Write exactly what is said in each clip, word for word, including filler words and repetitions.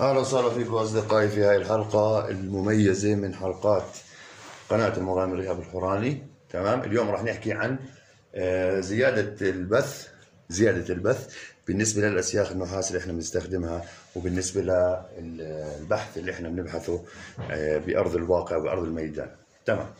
اهلا وسهلا فيكم اصدقائي في هاي الحلقه المميزه من حلقات قناه المغامر ايهاب الحوراني. تمام، اليوم راح نحكي عن زياده البث زياده البث بالنسبه للاسياخ النحاس اللي احنا بنستخدمها، وبالنسبه للبحث اللي احنا بنبحثه بارض الواقع وبارض الميدان. تمام،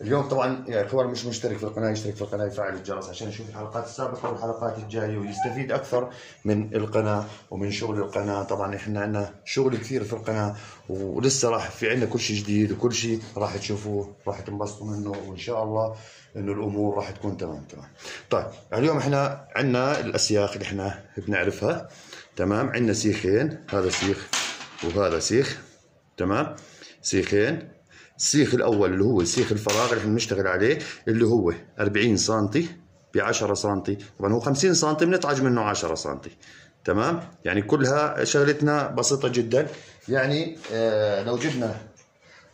اليوم طبعا يا اخوان مش مشترك في القناه يشترك في القناه ويفعل الجرس عشان يشوف الحلقات السابقه والحلقات الجايه ويستفيد اكثر من القناه ومن شغل القناه. طبعا احنا عندنا شغل كثير في القناه ولسه راح في عندنا كل شيء جديد وكل شيء راح تشوفوه راح تنبسطوا منه، وان شاء الله انه الامور راح تكون تمام. تمام، طيب اليوم احنا عندنا الاسياخ اللي احنا بنعرفها. تمام، عندنا سيخين، هذا سيخ وهذا سيخ. تمام، سيخين. السيخ الاول اللي هو سيخ الفراغ اللي احنا بنشتغل عليه اللي هو أربعين سم ب عشرة سم، طبعا هو خمسين سم بنطعج منه عشرة سم. تمام، يعني كلها شغلتنا بسيطه جدا. يعني آه لو جبنا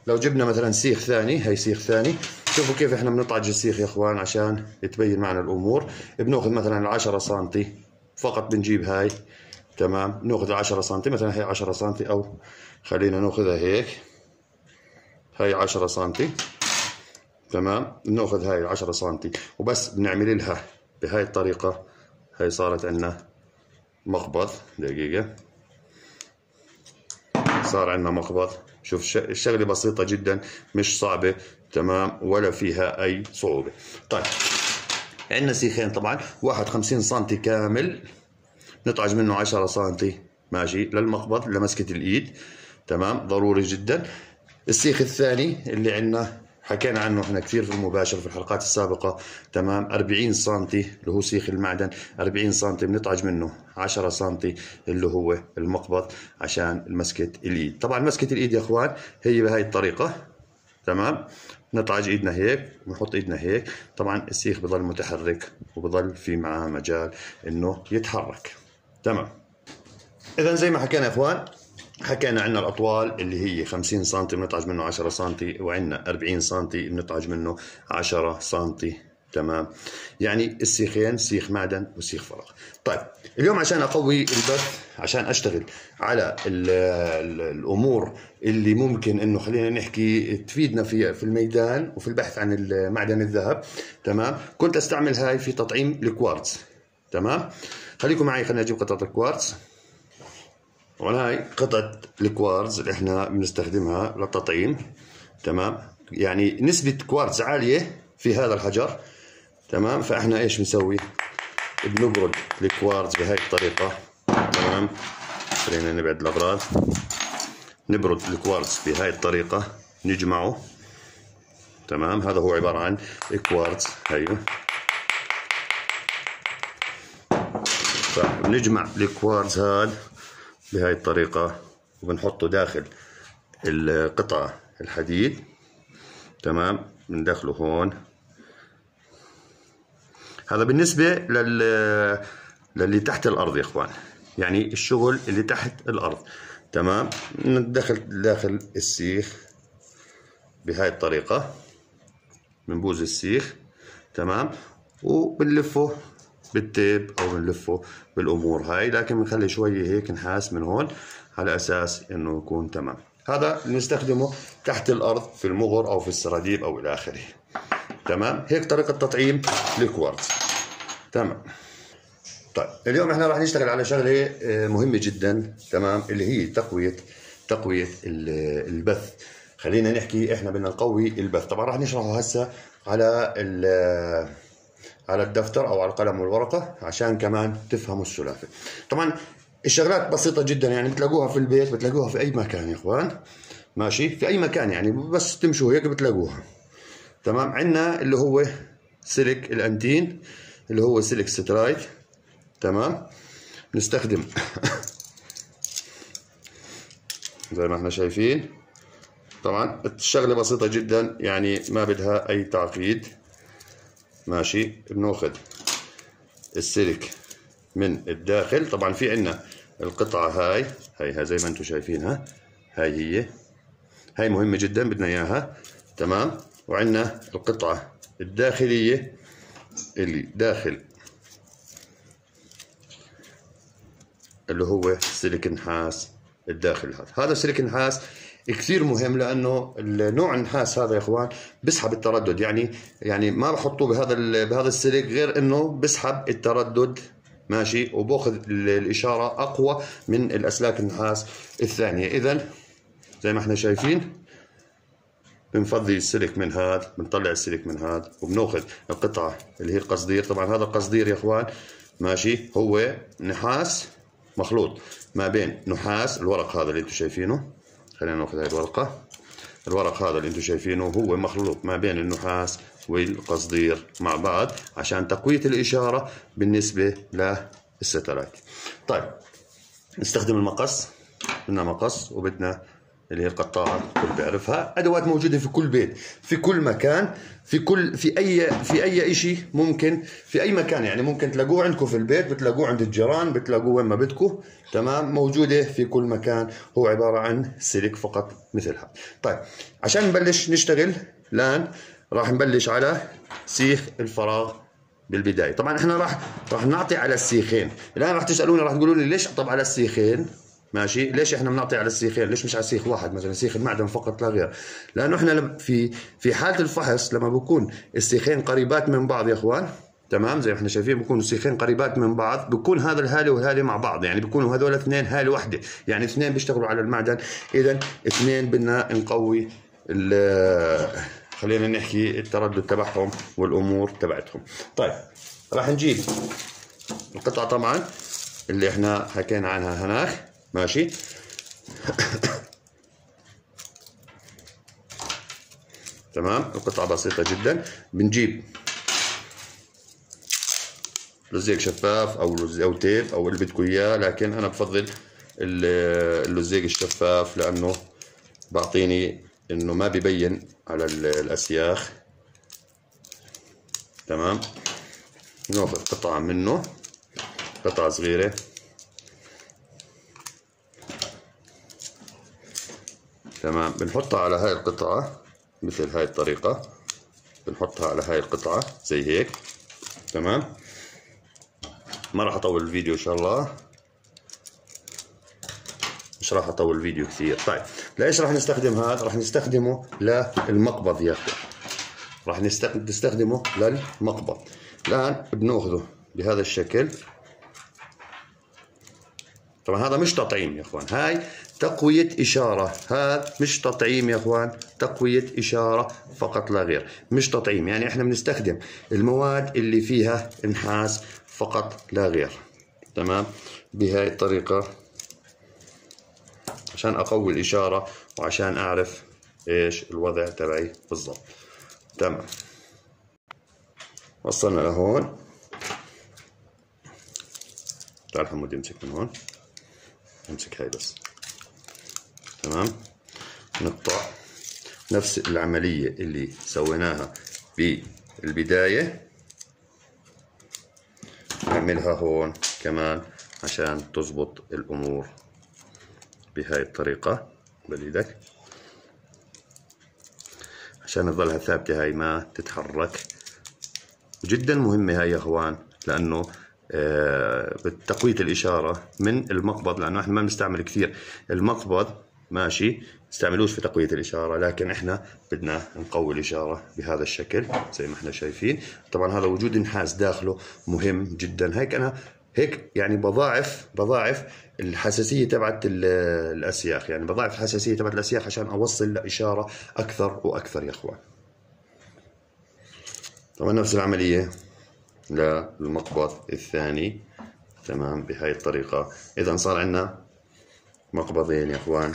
لو جبنا مثلا سيخ ثاني، هي سيخ ثاني، شوفوا كيف احنا بنطعج السيخ يا اخوان عشان تبين معنا الامور. بناخذ مثلا عشرة سم فقط، بنجيب هاي. تمام، بناخذ عشرة سم، مثلا هي عشرة سم، او خلينا ناخذها هيك، هاي عشرة سم. تمام، بناخذ هاي عشرة سم وبس، بنعمل لها بهاي الطريقه. هاي صارت عندنا مخبط، دقيقه صار عندنا مخبط. شوف الشغله بسيطه جدا، مش صعبه. تمام، ولا فيها اي صعوبه. طيب عندنا سيخين، طبعا واحد خمسين سم كامل نطعج منه عشرة سم، ماشي، للمخبط لمسكه الايد. تمام، ضروري جدا. السيخ الثاني اللي عندنا حكينا عنه احنا كثير في المباشر في الحلقات السابقه. تمام، أربعين سم اللي هو سيخ المعدن، أربعين سم بنطعج منه عشرة سم اللي هو المقبض عشان مسكه الايد. طبعا مسكه الايد يا اخوان هي بهاي الطريقه. تمام، نطعج ايدنا هيك ونحط ايدنا هيك، طبعا السيخ بضل متحرك وبضل في معاه مجال انه يتحرك. تمام، اذا زي ما حكينا يا اخوان، حكينا عندنا الأطوال اللي هي خمسين سم بنطعج منه عشرة سم، وعندنا أربعين سم بنطعج منه عشرة سم. تمام، يعني السيخين، سيخ معدن وسيخ فراغ. طيب اليوم عشان أقوي البث، عشان أشتغل على ال ال الأمور اللي ممكن إنه خلينا نحكي تفيدنا في في الميدان وفي البحث عن معدن الذهب. تمام، كنت أستعمل هاي في تطعيم الكوارتز. تمام، خليكم معي، خلينا نجيب قطعة الكوارتز. وهنا هاي قطعة الكوارتز اللي احنا بنستخدمها للتطعيم. تمام، يعني نسبة كوارتز عالية في هذا الحجر. تمام، فاحنا ايش بنسوي؟ بنبرد الكوارتز بهاي الطريقة. تمام، خلينا نبعد الأغراض. نبرد الكوارتز بهاي الطريقة، نجمعه. تمام، هذا هو عبارة عن كوارتز، هيو. فبنجمع الكوارتز هذا بهاي الطريقة وبنحطه داخل القطعة الحديد. تمام، بندخله هون. هذا بالنسبة لل للي تحت الأرض يا إخوان، يعني الشغل اللي تحت الأرض. تمام، ندخل داخل السيخ بهاي الطريقة، بنبوز السيخ. تمام، وبنلفه بالتيب او بنلفه بالامور هاي، لكن بنخلي شويه هيك نحاس من هون على اساس انه يكون تمام. هذا بنستخدمه تحت الارض في المغر او في السراديب او الى اخره. تمام، هيك طريقه تطعيم الكوارتز. تمام، طيب اليوم احنا راح نشتغل على شغله مهمه جدا. تمام، اللي هي تقويه تقويه البث. خلينا نحكي احنا بدنا نقوي البث. طبعا راح نشرحه هسه على ال على الدفتر او على القلم والورقه عشان كمان تفهموا السلافه. طبعا الشغلات بسيطه جدا، يعني بتلاقوها في البيت، بتلاقوها في اي مكان يا اخوان، ماشي، في اي مكان، يعني بس تمشوا هيك بتلاقوها. تمام، عندنا اللي هو سلك الانتين اللي هو سلك سترايت. تمام، بنستخدم زي ما احنا شايفين. طبعا الشغله بسيطه جدا، يعني ما بدها اي تعقيد، ماشي. بناخذ السلك من الداخل. طبعا في عندنا القطعه هاي هيها زي ما انتم شايفينها، هاي هي هاي مهمه جدا، بدنا اياها. تمام، وعندنا القطعه الداخليه اللي داخل اللي هو سلك نحاس الداخل هذا. هذا سلك النحاس كثير مهم، لانه النوع النحاس هذا يا اخوان بسحب التردد، يعني يعني ما بحطوه بهذا بهذا السلك غير انه بسحب التردد ماشي، وباخذ الاشاره اقوى من الاسلاك النحاس الثانيه. اذا زي ما احنا شايفين بنفضي السلك من هذا، بنطلع السلك من هذا، وبناخذ القطعه اللي هي القصدير. طبعا هذا القصدير يا اخوان ماشي هو نحاس مخلوط ما بين نحاس الورق هذا اللي انتم شايفينه، خلينا ناخذ هاي الورقه، الورق هذا اللي انتم شايفينه هو مخلوط ما بين النحاس والقصدير مع بعض عشان تقويه الاشاره بالنسبه للستلايت. طيب نستخدم المقص، بدنا مقص وبدنا اللي هي القطاعه، الكل بيعرفها، ادوات موجوده في كل بيت، في كل مكان، في كل في اي في اي شيء ممكن، في اي مكان يعني ممكن تلاقوه عندكم في البيت، بتلاقوه عند الجيران، بتلاقوه وين ما بدكم، تمام، موجوده في كل مكان، هو عباره عن سلك فقط مثل هذا. طيب عشان نبلش نشتغل الان راح نبلش على سيخ الفراغ بالبدايه، طبعا احنا راح راح نعطي على السيخين، الان راح تسالوني راح تقولوا لي ليش طب على السيخين؟ ماشي، ليش احنا بنعطي على السيخين؟ ليش مش على سيخ واحد مثلا، سيخ المعدن فقط لا غير؟ لانه احنا في في حاله الفحص لما بكون السيخين قريبات من بعض يا اخوان، تمام، زي ما احنا شايفين بكونوا السيخين قريبات من بعض، بكون هذا الهاله والهاله مع بعض، يعني بكونوا هذول اثنين هاله واحده، يعني اثنين بيشتغلوا على المعدن، اذا اثنين بدنا نقوي خلينا نحكي التردد تبعهم والامور تبعتهم. طيب راح نجيب القطعه طبعا اللي احنا حكينا عنها هناك ماشي. تمام، القطعة بسيطة جدا، بنجيب لزيق شفاف أو لز أو تيب أو اللي بدكم إياه، لكن أنا بفضل اللزيق الشفاف لأنه بعطيني إنه ما ببين على الأسياخ. تمام، ناخذ قطعة منه، قطعة صغيرة، تمام، بنحطها على هاي القطعة مثل هاي الطريقة، بنحطها على هاي القطعة زي هيك، تمام. ما راح أطول الفيديو إن شاء الله، مش راح أطول الفيديو كثير. طيب لإيش راح نستخدم هذا؟ راح نستخدمه للمقبض يا أخوان، راح نستخدمه للمقبض. الآن بناخذه بهذا الشكل، طبعا هذا مش تطعيم يا اخوان، هاي تقوية إشارة، هذا مش تطعيم يا اخوان، تقوية إشارة فقط لا غير، مش تطعيم، يعني احنا بنستخدم المواد اللي فيها نحاس فقط لا غير، تمام، بهاي الطريقة عشان أقوي الإشارة وعشان أعرف إيش الوضع تبعي بالضبط، تمام. وصلنا لهون، تعال حمود امسك من هون، نمسك هاي بس، تمام، نقطع نفس العملية اللي سويناها بالبداية، نعملها هون كمان عشان تزبط الأمور بهاي الطريقة باليدك، عشان تظلها ثابتة هاي ما تتحرك. جدا مهمة هاي يا اخوان، لأنه آه بتقوية الإشارة من المقبض، لأنه احنا ما بنستعمل كثير المقبض ماشي، بنستعملوش في تقوية الإشارة، لكن احنا بدنا نقوي الإشارة بهذا الشكل زي ما احنا شايفين. طبعا هذا وجود نحاس داخله مهم جدا، هيك أنا هيك يعني بضاعف بضاعف الحساسية تبعت الأسياخ، يعني بضاعف الحساسية تبعت الأسياخ عشان أوصل لإشارة أكثر وأكثر يا إخوان. طبعا نفس العملية للمقبض الثاني، تمام، بهاي الطريقة. إذا صار عندنا مقبضين يا إخوان،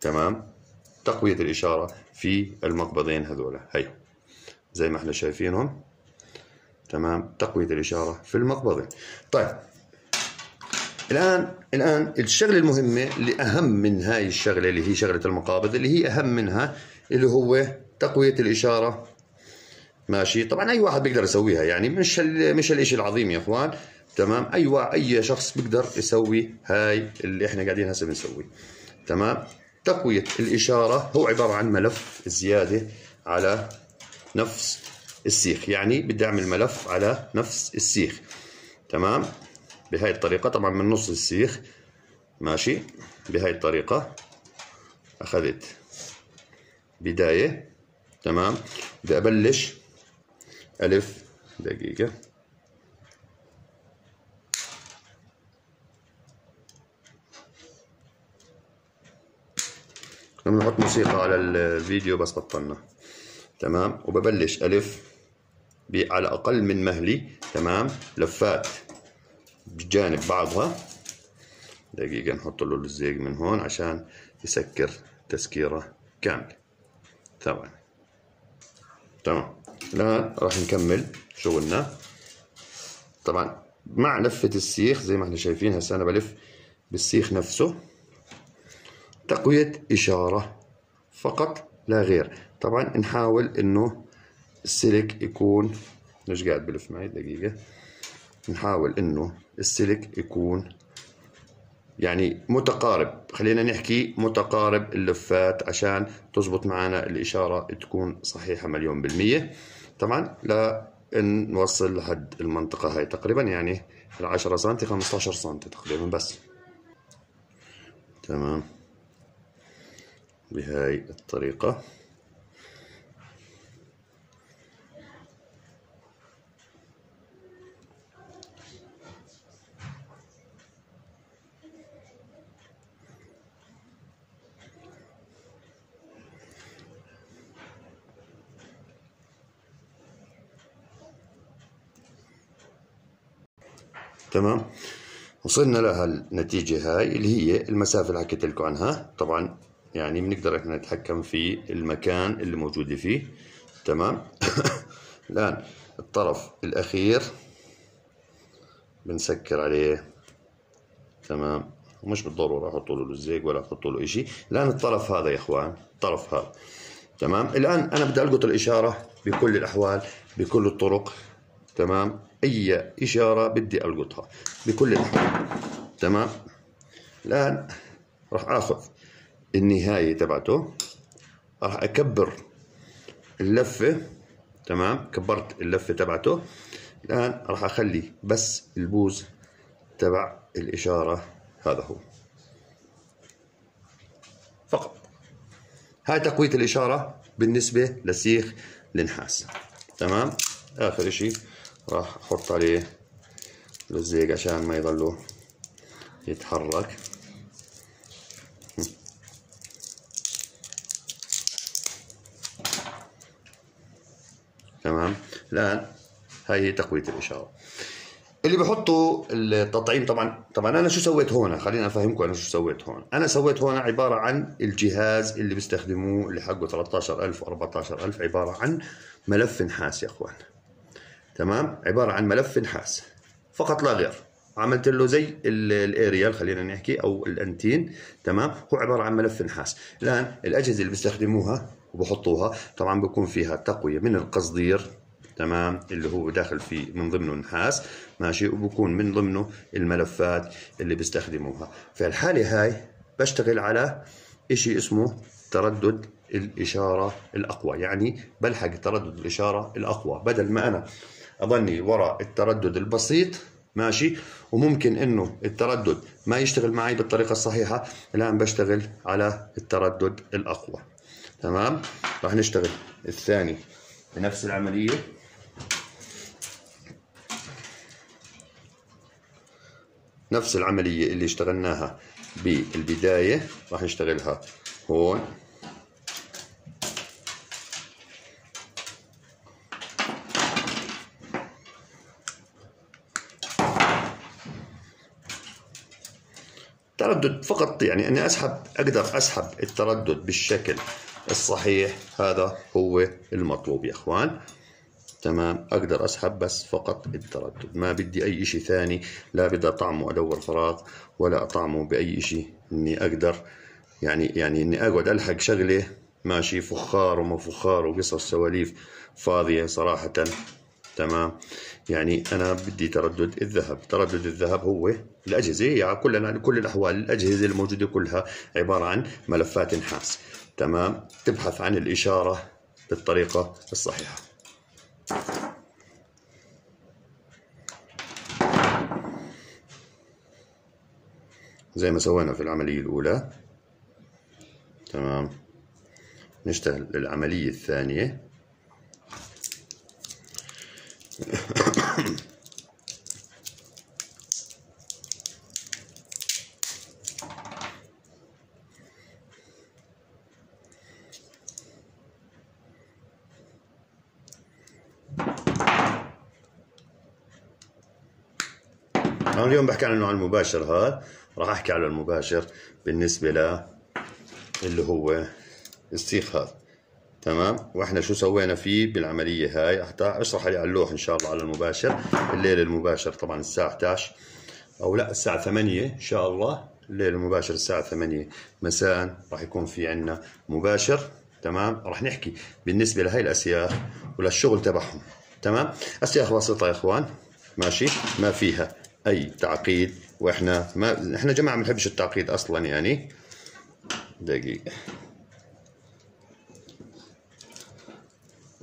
تمام، تقوية الإشارة في المقبضين هذول، هي زي ما إحنا شايفينهم، تمام، تقوية الإشارة في المقبضين. طيب الآن الآن الشغلة المهمة اللي أهم من هاي الشغلة اللي هي شغلة المقابض، اللي هي أهم منها اللي هو تقوية الإشارة ماشي. طبعا اي واحد بيقدر يسويها، يعني مش مش الشيء العظيم يا اخوان، تمام، اي اي شخص بيقدر يسوي هاي اللي احنا قاعدين هسه بنسويه، تمام. تقويه الاشاره هو عباره عن ملف زياده على نفس السيخ، يعني بدي اعمل ملف على نفس السيخ، تمام، بهاي الطريقه، طبعا من نص السيخ ماشي، بهاي الطريقة. أخذت بداية، تمام، بدي أبلش ألف، دقيقة، لما نحط موسيقى على الفيديو بس بطلنا، تمام، وببلش ألف على أقل من مهلي، تمام، لفات بجانب بعضها، دقيقة نحط له الزيق من هون عشان يسكر تسكيرة كاملة، تمام، تمام. الآن راح نكمل شغلنا، طبعا مع لفة السيخ زي ما احنا شايفين هسه أنا بلف بالسيخ نفسه، تقوية إشارة فقط لا غير. طبعا نحاول إنه السلك يكون، مش قاعد بلف معي دقيقة، نحاول إنه السلك يكون يعني متقارب، خلينا نحكي متقارب اللفات عشان تزبط معنا الإشارة تكون صحيحة مليون بالمية. طبعا لا نوصل لحد المنطقة هاي تقريبا، يعني العشرة سنتي خمسطعش سنتي تقريبا بس، تمام، بهاي الطريقة. تمام، وصلنا لها النتيجة هاي اللي هي المسافة اللي حكيت لكم عنها. طبعا يعني بنقدر احنا نتحكم في المكان اللي موجودة فيه، تمام. الآن الطرف الأخير بنسكر عليه، تمام، ومش بالضرورة أحط له الزيق ولا أحط له شيء. الآن الطرف هذا يا إخوان، الطرف هذا، تمام، الآن أنا بدي ألقط الإشارة بكل الأحوال بكل الطرق، تمام، أي إشارة بدي ألقطها بكل الأحوال، تمام. الآن راح آخذ النهاية تبعته، راح أكبر اللفة، تمام، كبرت اللفة تبعته. الآن راح أخلي بس البوز تبع الإشارة، هذا هو فقط. هاي تقوية الإشارة بالنسبة لسيخ النحاس، تمام. آخر إشي راح أحط عليه الزيق عشان ما يضله يتحرك، تمام. الآن هاي هي تقوية الإشارة. اللي بحطوا التطعيم، طبعا طبعا أنا شو سويت هون، خليني أفهمكم أنا شو سويت هون. أنا سويت هون عبارة عن الجهاز اللي بيستخدموه اللي حقه ثلاثطعش ألف وأربعطعش ألف، عبارة عن ملف نحاس يا إخوان، تمام، عبارة عن ملف نحاس فقط لا غير. عملت له زي الأريال خلينا نحكي أو الأنتين، تمام، هو عبارة عن ملف نحاس. الآن الأجهزة اللي بيستخدموها وبحطوها طبعا بكون فيها تقوية من القصدير، تمام، اللي هو داخل فيه من ضمنه النحاس، ماشي، وبكون من ضمنه الملفات اللي بيستخدموها. في الحالة هاي بشتغل على إشي اسمه تردد الإشارة الأقوى، يعني بلحق تردد الإشارة الأقوى بدل ما أنا أظني وراء التردد البسيط، ماشي، وممكن إنه التردد ما يشتغل معي بالطريقة الصحيحة. الآن بشتغل على التردد الأقوى، تمام. راح نشتغل الثاني بنفس العملية، نفس العملية اللي اشتغلناها بالبداية راح نشتغلها هون، تردد فقط، يعني أني أسحب، أقدر أسحب التردد بالشكل الصحيح، هذا هو المطلوب يا إخوان، تمام. أقدر أسحب بس فقط التردد، ما بدي أي شيء ثاني، لا بدي أطعمه أدور فراغ ولا أطعمه بأي شيء، إني أقدر يعني يعني إني أقعد ألحق شغلة، ماشي، فخار وما فخار وقصص سواليف فاضية صراحة، تمام. يعني أنا بدي تردد الذهب، تردد الذهب هو الأجهزة، يعني كلنا كل الأحوال الأجهزة الموجودة كلها عبارة عن ملفات نحاس، تمام، تبحث عن الإشارة بالطريقة الصحيحة. زي ما سوينا في العملية الأولى. تمام، نشتغل للعملية الثانية. أنا اليوم بحكي عن النوع المباشر، هذا راح أحكي على المباشر بالنسبة ل اللي هو السيخ هذا. تمام، واحنا شو سوينا فيه بالعملية هاي حتى اشرح على اللوح ان شاء الله على المباشر الليل المباشر طبعا الساعة احدعش او لا الساعة ثمانية ان شاء الله. الليل المباشر الساعة ثمانية مساء راح يكون في عندنا مباشر. تمام، راح نحكي بالنسبة لهي الاسياخ وللشغل تبعهم. تمام، اسياخ بسيطة يا اخوان، ماشي، ما فيها اي تعقيد، واحنا ما احنا جماعة ما بنحبش التعقيد اصلا يعني. دقيقة،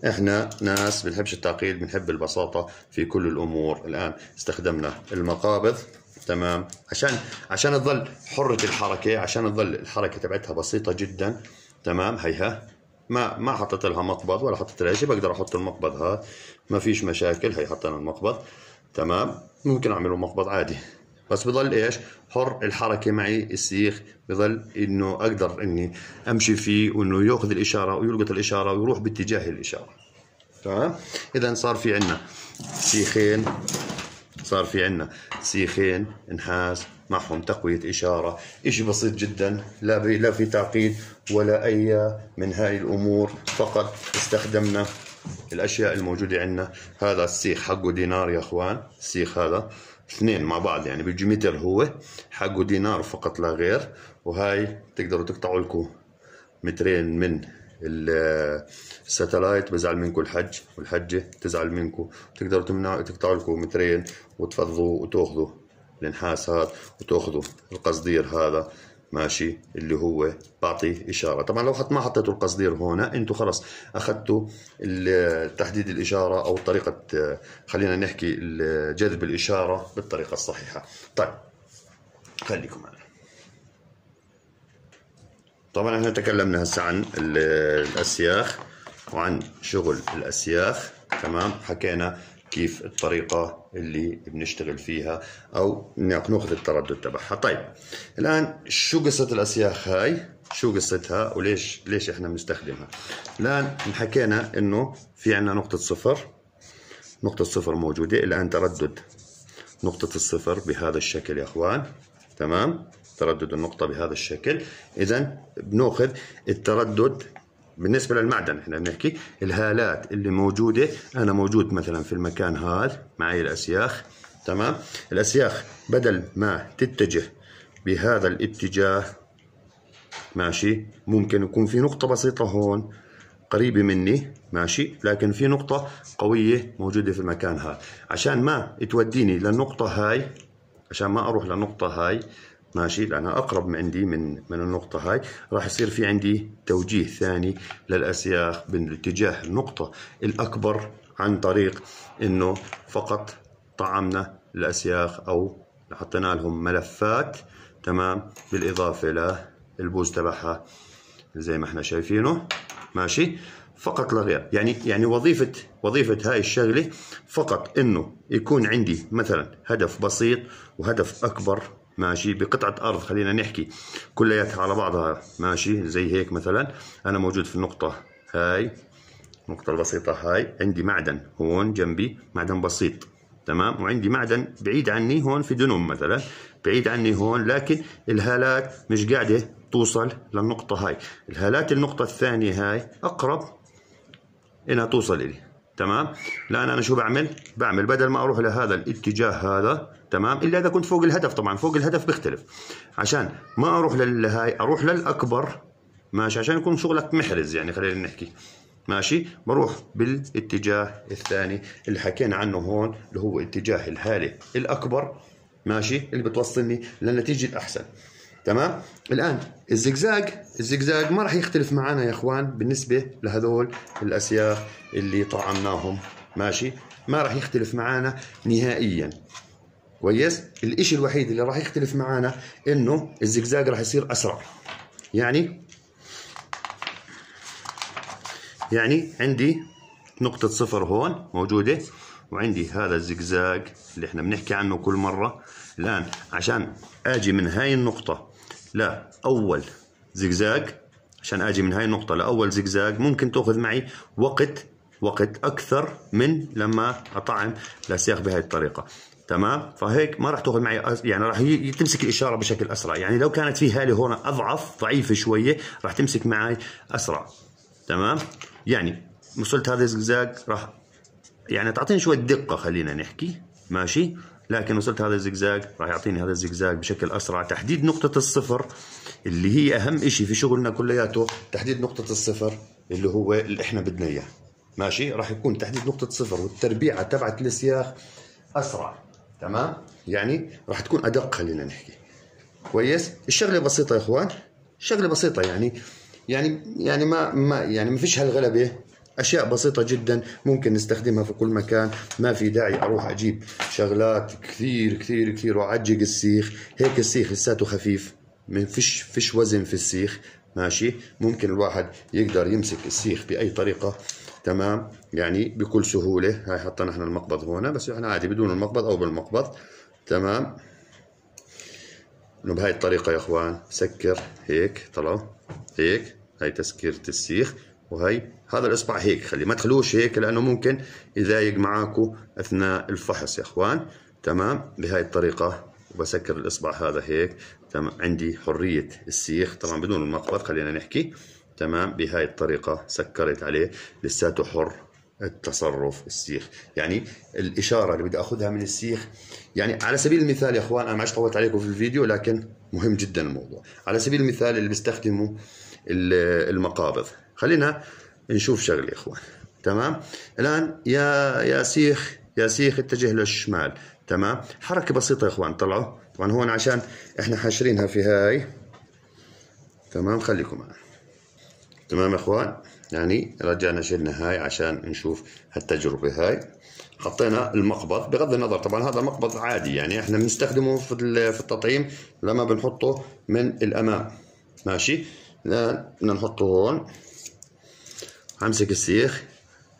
احنا ناس بنحبش التعقيد، بنحب البساطة في كل الامور. الان استخدمنا المقابض، تمام، عشان عشان تظل حرة الحركة، عشان تظل الحركة تبعتها بسيطة جدا. تمام، هيها ما ما حطيت لها مقبض ولا حطيت لها شيء، بقدر احط المقبض هذا ما فيش مشاكل. هي حطينا المقبض، تمام، ممكن اعمله مقبض عادي، بس بضل ايش؟ حر الحركه معي السيخ، بضل انه اقدر اني امشي فيه وانه ياخذ الاشاره ويلقط الاشاره ويروح باتجاه الاشاره. تمام؟ اذا صار في عندنا سيخين، صار في عندنا سيخين نحاس معهم تقويه اشاره، شيء بسيط جدا، لا لا في تعقيد ولا اي من هاي الامور، فقط استخدمنا الاشياء الموجوده عندنا. هذا السيخ حقه دينار يا اخوان، السيخ هذا اثنين مع بعض يعني بيجي متر، هو حقه دينار فقط لا غير. وهاي تقدروا تقطعوا لكم مترين من الساتلايت، بزعل منكم الحج والحجه تزعل منكم، تقدروا تمنعوا تقطعوا لكم مترين وتفضوا وتاخذوا النحاس هذا وتاخذوا القصدير هذا، ماشي، اللي هو بعطي اشاره. طبعا لو حط ما حطيتوا القصدير هنا انتم خلص اخذتوا تحديد الاشاره او طريقه، خلينا نحكي جذب الاشاره بالطريقه الصحيحه. طيب خليكم معنا. طبعا احنا تكلمنا هسه عن الاسياخ وعن شغل الاسياخ. تمام، حكينا كيف الطريقه اللي بنشتغل فيها او ناخذ التردد تبعها. طيب الان شو قصه الاسياخ هاي؟ شو قصتها وليش ليش احنا بنستخدمها؟ الان حكينا انه في عندنا نقطه صفر، نقطه صفر موجوده، الان تردد نقطه الصفر بهذا الشكل يا اخوان. تمام، تردد النقطه بهذا الشكل. اذا بناخذ التردد بالنسبة للمعدن، احنا بنحكي الهالات اللي موجودة، أنا موجود مثلا في المكان هذا معي الأسياخ. تمام، الأسياخ بدل ما تتجه بهذا الاتجاه، ماشي، ممكن يكون في نقطة بسيطة هون قريبة مني، ماشي، لكن في نقطة قوية موجودة في المكان هذا، عشان ما توديني للنقطة هاي، عشان ما أروح للنقطة هاي، ماشي، لأنها أقرب من عندي من من النقطة هاي، راح يصير في عندي توجيه ثاني للأسياخ باتجاه النقطة الأكبر، عن طريق إنه فقط طعمنا الأسياخ أو حطينا لهم ملفات. تمام، بالإضافة للبوز تبعها زي ما إحنا شايفينه، ماشي، فقط لا غير. يعني يعني وظيفة وظيفة هاي الشغلة فقط إنه يكون عندي مثلا هدف بسيط وهدف أكبر، ماشي، بقطعة أرض خلينا نحكي كلياتها على بعضها، ماشي، زي هيك مثلا أنا موجود في النقطة هاي، النقطة البسيطة هاي، عندي معدن هون جنبي، معدن بسيط، تمام، وعندي معدن بعيد عني هون في دنوم مثلا، بعيد عني هون، لكن الهالات مش قاعدة توصل للنقطة هاي، الهالات النقطة الثانية هاي أقرب إنها توصل إلي. تمام، الان انا شو بعمل؟ بعمل بدل ما اروح لهذا الاتجاه هذا، تمام، الا اذا كنت فوق الهدف، طبعا فوق الهدف بيختلف، عشان ما اروح للهاي اروح للاكبر، ماشي، عشان يكون شغلك محرز يعني خلينا نحكي، ماشي، بروح بالاتجاه الثاني اللي حكينا عنه هون اللي هو اتجاه الهاله الاكبر، ماشي، اللي بتوصلني للنتيجه الاحسن. تمام، الان الزجزاج، الزجزاج ما راح يختلف معانا يا اخوان بالنسبه لهذول الاسياخ اللي طعمناهم، ماشي، ما راح يختلف معانا نهائيا. كويس. الشيء الوحيد اللي راح يختلف معانا انه الزجزاج راح يصير اسرع. يعني يعني عندي نقطة صفر هون موجودة، وعندي هذا الزجزاج اللي احنا بنحكي عنه كل مرة. الآن عشان أجي من هاي النقطة لأول زجزاج، عشان أجي من هاي النقطة لأول زجزاج ممكن تأخذ معي وقت وقت أكثر من لما أطعم لسياق بهاي الطريقة، تمام؟ فهيك ما راح تأخذ معي، يعني راح تمسك الإشارة بشكل أسرع. يعني لو كانت في هالة هون أضعف ضعيفة شوية راح تمسك معي أسرع، تمام؟ يعني وصلت هذا الزجزاج راح يعني تعطيني شوية دقة، خلينا نحكي ماشي، لكن وصلت هذا الزجزاج راح يعطيني هذا الزجزاج بشكل أسرع. تحديد نقطة الصفر اللي هي أهم إشي في شغلنا كلياته، تحديد نقطة الصفر اللي هو اللي إحنا بدنا إياه، ماشي؟ راح يكون تحديد نقطة الصفر والتربيعة تبعت السياق أسرع، تمام؟ يعني راح تكون أدق، خلينا نحكي كويس. الشغلة بسيطة يا إخوان، شغلة بسيطة، يعني يعني يعني ما ما يعني ما فيش هالغلبة، أشياء بسيطة جدا ممكن نستخدمها في كل مكان. ما في داعي أروح أجيب شغلات كثير كثير كثير وأعجق السيخ. هيك السيخ لساته خفيف، ما فيش فيش وزن في السيخ، ماشي؟ ممكن الواحد يقدر يمسك السيخ بأي طريقة، تمام؟ يعني بكل سهولة. هاي حطينا احنا المقبض هنا، بس احنا عادي بدون المقبض أو بالمقبض، تمام؟ بهاي الطريقة يا إخوان، سكر هيك، طلعوا هيك، هاي تسكيرة السيخ. وهي هذا الاصبع هيك، خليه ما تخلوش هيك لانه ممكن يضايق معاكم اثناء الفحص يا اخوان، تمام؟ بهاي الطريقه، وبسكر الاصبع هذا هيك، تمام؟ عندي حريه السيخ طبعا بدون المقبض، خلينا نحكي، تمام؟ بهاي الطريقه سكرت عليه، لساته حر التصرف السيخ. يعني الاشاره اللي بدي اخذها من السيخ، يعني على سبيل المثال يا اخوان، انا ما عادش طولت عليكم في الفيديو لكن مهم جدا الموضوع. على سبيل المثال اللي بيستخدموا المقابض، خلينا نشوف شغله يا اخوان، تمام؟ الان يا يا سيخ يا سيخ اتجه للشمال، تمام؟ حركه بسيطه يا اخوان، طلعوا طبعا هون عشان احنا حاشرينها في هاي، تمام؟ خليكم معنا، تمام يا اخوان؟ يعني رجعنا شلنا هاي عشان نشوف هالتجربه هاي، حطينا المقبض. بغض النظر طبعا هذا مقبض عادي، يعني احنا بنستخدمه في في التطعيم لما بنحطه من الامام، ماشي؟ الان بدنا نحطه هون، امسك السيخ،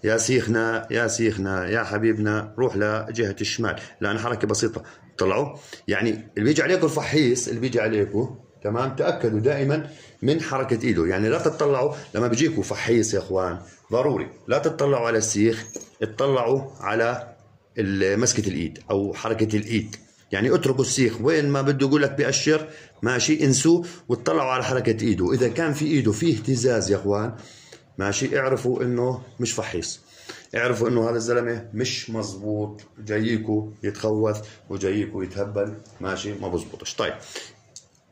يا سيخنا يا سيخنا يا حبيبنا روح لجهه الشمال، لان حركه بسيطه. طلعوا يعني اللي بيجي عليكم الفحيص، اللي بيجي عليكم، تمام؟ تاكدوا دائما من حركه ايده، يعني لا تطلعوا لما بيجيكم فحيص يا اخوان، ضروري لا تطلعوا على السيخ، اطلعوا على مسكه الايد او حركه الايد. يعني اتركوا السيخ وين ما بده يقول لك بيأشر، ماشي؟ انسوه وتطلعوا على حركه ايده. اذا كان في ايده فيه اهتزاز يا اخوان، ماشي، اعرفوا انه مش فحيص، اعرفوا انه هذا الزلمه مش مظبوط، جايكوا يتخوث وجايكوا يتهبل، ماشي؟ ما بزبطش. طيب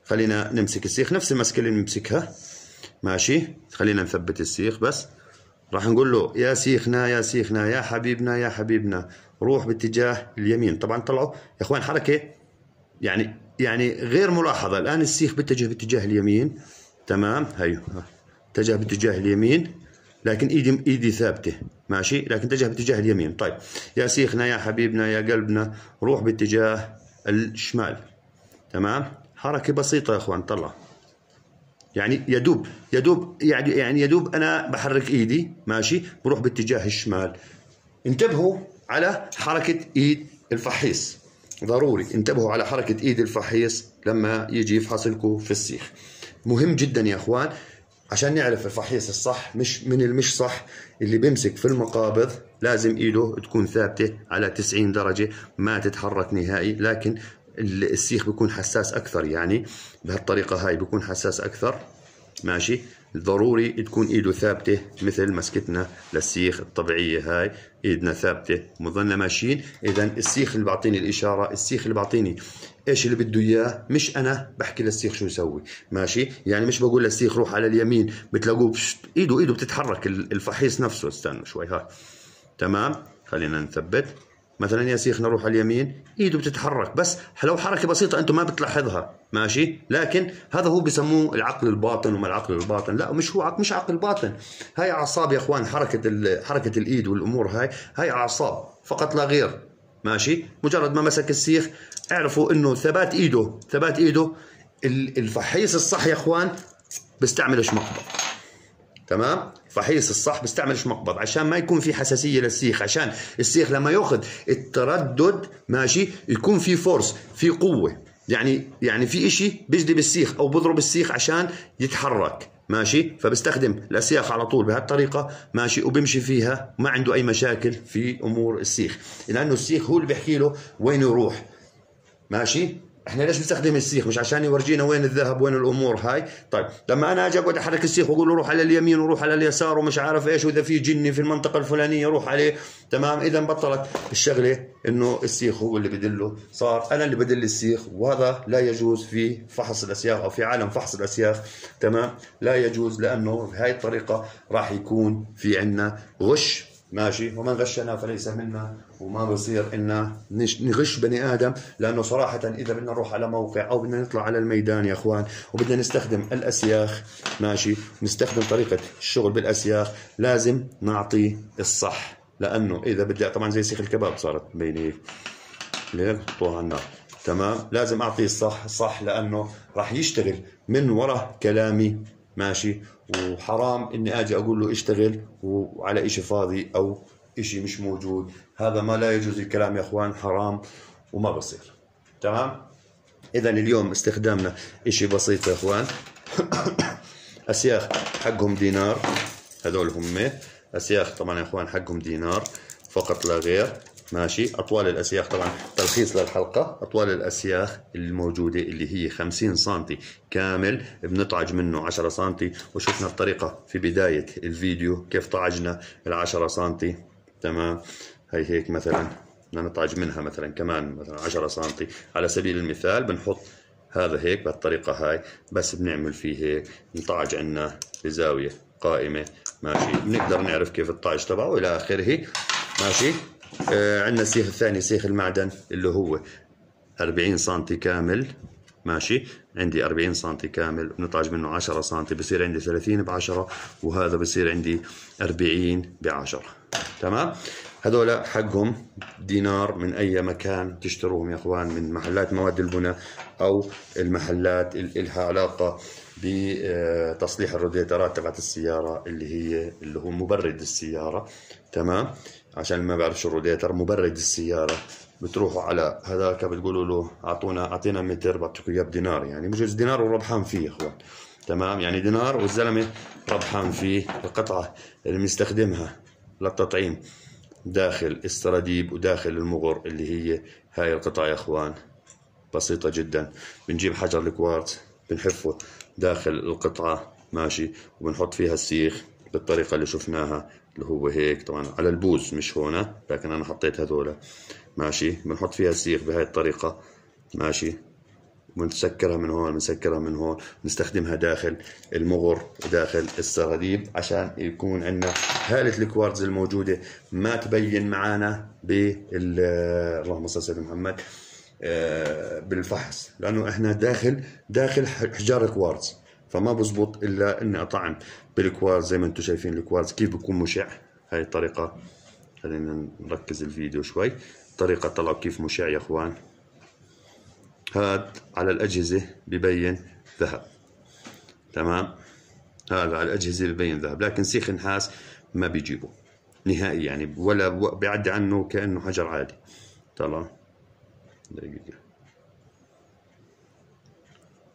خلينا نمسك السيخ نفس المسكه اللي بنمسكها، ماشي؟ خلينا نثبت السيخ بس، راح نقول له يا سيخنا يا سيخنا يا حبيبنا يا حبيبنا روح باتجاه اليمين. طبعا طلعوا يا اخوان حركه يعني يعني غير ملاحظه. الان السيخ بيتجه باتجاه اليمين، تمام؟ هيو اتجه باتجاه اليمين، لكن ايدي ايدي ثابته، ماشي؟ لكن اتجه باتجاه اليمين. طيب يا سيخنا يا حبيبنا يا قلبنا روح باتجاه الشمال، تمام؟ حركه بسيطه يا اخوان، طلع يعني يدوب يدوب يعني يعني يدوب انا بحرك ايدي، ماشي؟ بروح باتجاه الشمال. انتبهوا على حركه ايد الفحيص، ضروري انتبهوا على حركه ايد الفحيص لما يجي يفحصلكم في السيخ، مهم جدا يا اخوان عشان نعرف الفحيص الصح مش من المش صح. اللي بيمسك في المقابض لازم ايده تكون ثابته على تسعين درجه، ما تتحرك نهائي، لكن السيخ بيكون حساس اكثر، يعني بهالطريقه هاي بيكون حساس اكثر، ماشي؟ ضروري تكون ايده ثابته مثل مسكتنا للسيخ الطبيعيه، هاي ايدنا ثابته وظلنا ماشيين. اذا السيخ اللي بعطيني الاشاره، السيخ اللي بعطيني ايش اللي بده اياه، مش انا بحكي للسيخ شو يسوي، ماشي؟ يعني مش بقول للسيخ روح على اليمين بتلاقوه ايده ايده بتتحرك، الفحيص نفسه. استنوا شوي هاي، تمام؟ خلينا نثبت. مثلا يا سيخنا روح على اليمين، ايده بتتحرك بس لو حركه بسيطه انتم ما بتلاحظها، ماشي؟ لكن هذا هو بسموه العقل الباطن. وما العقل الباطن؟ لا مش هو عقل، مش عقل باطن، هاي اعصاب يا اخوان. حركه حركه الايد والامور هاي هاي اعصاب فقط لا غير، ماشي. مجرد ما مسك السيخ اعرفوا انه ثبات ايده، ثبات ايده الفحيص الصح يا اخوان بيستعملش مقبض. تمام؟ فحيص الصح بيستعملش مقبض عشان ما يكون في حساسيه للسيخ، عشان السيخ لما ياخذ التردد ماشي يكون في فورس، في قوه، يعني يعني في شيء بيجذب السيخ او بضرب السيخ عشان يتحرك ماشي. فبستخدم الاسياخ على طول بهالطريقه ماشي، وبمشي فيها ما عنده اي مشاكل في امور السيخ، لانه السيخ هو اللي بيحكي له وين يروح ماشي. احنا ليش بنستخدم السيخ؟ مش عشان يورجينا وين الذهب وين الامور هاي. طيب لما انا اجي اقعد احرك السيخ واقول له روح على اليمين وروح على اليسار ومش عارف ايش، واذا في جني في المنطقه الفلانيه روح عليه، تمام؟ اذا بطلت الشغله انه السيخ هو اللي بدله، صار انا اللي بدل السيخ، وهذا لا يجوز في فحص الاسياخ او في عالم فحص الاسياخ، تمام؟ لا يجوز، لانه بهاي الطريقه راح يكون في عندنا غش ماشي، ومن غشنا فليس منا، وما بصير ان نغش بني ادم، لانه صراحه اذا بدنا نروح على موقع او بدنا نطلع على الميدان يا اخوان وبدنا نستخدم الاسياخ ماشي، نستخدم طريقه الشغل بالاسياخ، لازم نعطي الصح، لانه اذا بدي طبعا زي سيخ الكباب صارت بين هيك ليه حطوها على النار، تمام؟ لازم اعطيه الصح صح، لانه راح يشتغل من وراء كلامي ماشي، وحرام اني اجي اقول له اشتغل وعلى اشي فاضي او اشي مش موجود، هذا ما لا يجوز الكلام يا اخوان، حرام وما بصير، تمام؟ اذا اليوم استخدامنا اشي بسيط يا اخوان اسياخ حقهم دينار، هذول هم اسياخ طبعا يا اخوان حقهم دينار فقط لا غير ماشي. اطوال الاسياخ طبعا تلخيص للحلقه، اطوال الاسياخ الموجوده اللي هي خمسين سم كامل بنطعج منه عشرة سم، وشفنا الطريقه في بدايه الفيديو كيف طعجنا ال عشرة سم، تمام؟ هي هيك مثلا بدنا نطعج منها مثلا كمان مثلا عشرة سم على سبيل المثال، بنحط هذا هيك بهالطريقه هاي، بس بنعمل فيه هيك بنطعج عندنا بزاويه قائمه ماشي، بنقدر نعرف كيف الطعج تبعه والى اخره ماشي. آه عندنا السيخ الثاني سيخ المعدن اللي هو أربعين سم كامل ماشي، عندي أربعين سم كامل بنطعج منه عشرة سم، بصير عندي ثلاثين بعشرة، وهذا بصير عندي أربعين بعشرة، تمام؟ هذول حقهم دينار من أي مكان تشتروهم يا إخوان، من محلات مواد البناء أو المحلات اللي لها علاقة بتصليح الرادياترات تبعت السيارة اللي هي اللي هو مبرد السيارة، تمام؟ عشان ما بعرفش الروديتر مبرد السياره، بتروحوا على هذاك بتقولوا له اعطونا اعطينا متر، بعطيكم اياه بدينار، يعني بجوز دينار وربحان فيه يا اخوان، تمام؟ يعني دينار والزلمه ربحان فيه. القطعه اللي بنستخدمها للتطعيم داخل السراديب وداخل المغر اللي هي هاي القطعه يا اخوان بسيطه جدا، بنجيب حجر الكوارتز بنحفه داخل القطعه ماشي، وبنحط فيها السيخ بالطريقه اللي شفناها اللي هو هيك، طبعا على البوز مش هون، لكن انا حطيت هذول ماشي، بنحط فيها السيخ بهاي الطريقه ماشي، بنسكرها من هون بنسكرها من هون، بنستخدمها داخل المغر داخل السراديب عشان يكون عندنا هاله الكوارتز الموجوده ما تبين معانا بال اللهم صل على سيدنا محمد بالفحص، لانه احنا داخل داخل حجار كوارتز، فما بزبط الا اني اطعم بالكوارز زي ما انتم شايفين. الكوارز كيف بيكون مشع، هاي الطريقه، خلينا نركز الفيديو شوي، الطريقه طلعوا كيف مشع يا اخوان، هاد على الاجهزه ببين ذهب، تمام؟ هذا على الاجهزه ببين ذهب، لكن سيخ النحاس ما بيجيبه نهائي، يعني ولا بيعدي عنه كانه حجر عادي. طلع دقيقه،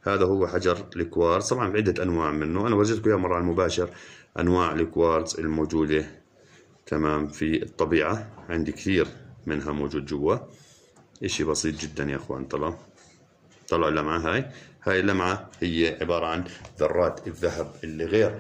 هذا هو حجر الكوارتز، طبعا بعدة انواع منه، انا ورجيتكم اياه مره على المباشر انواع الكوارتز الموجوده، تمام؟ في الطبيعه عندي كثير منها موجود جوا، اشي بسيط جدا يا اخوان. طلع طلع اللمعه هاي، هاي اللمعه هي عباره عن ذرات الذهب اللي غير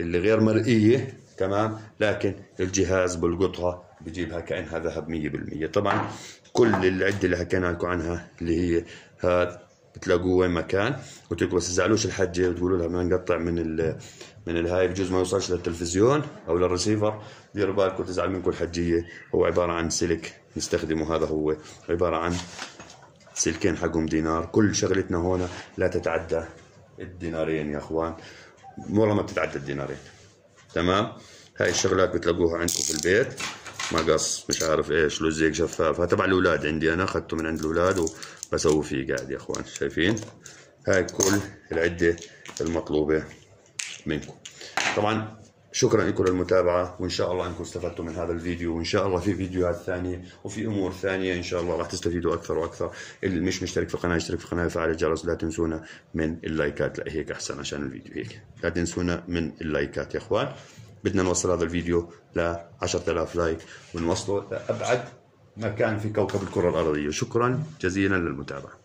اللي غير مرئيه، تمام؟ لكن الجهاز بلقطها بجيبها كانها ذهب مية بالمية. طبعا كل العده اللي حكينا لكم عنها اللي هي هذا بتلاقوه وين ما كان، قلت لكم بس تزعلوش الحجه وتقولوا لها ما نقطع من ال من الهاي، بجوز ما يوصلش للتلفزيون او للرسيفر، ديروا بالكم تزعل منكم الحجيه. هو عباره عن سلك نستخدمه، هذا هو عباره عن سلكين حقهم دينار، كل شغلتنا هون لا تتعدى الدينارين يا اخوان، والله ما بتتعدى الدينارين، تمام؟ هاي الشغلات بتلاقوها عندكم في البيت مقص مش عارف ايش، لزيق شفاف. هتبع الاولاد عندي، انا اخذته من عند الاولاد وبسوي فيه قاعد يا اخوان. شايفين هاي كل العده المطلوبه منكم. طبعا شكرا لكم للمتابعه، وان شاء الله انكم استفدتوا من هذا الفيديو، وان شاء الله في فيديوهات ثانيه وفي امور ثانيه ان شاء الله راح تستفيدوا اكثر واكثر. اللي مش مشترك في القناه يشترك في القناه وفعل الجرس، لا تنسونا من اللايكات. لا هيك احسن عشان الفيديو هيك، لا تنسونا من اللايكات يا اخوان. بدنا نوصل هذا الفيديو ل عشرة آلاف لايك ونوصله لابعد مكان في كوكب الكره الارضيه. شكرا جزيلا للمتابعه.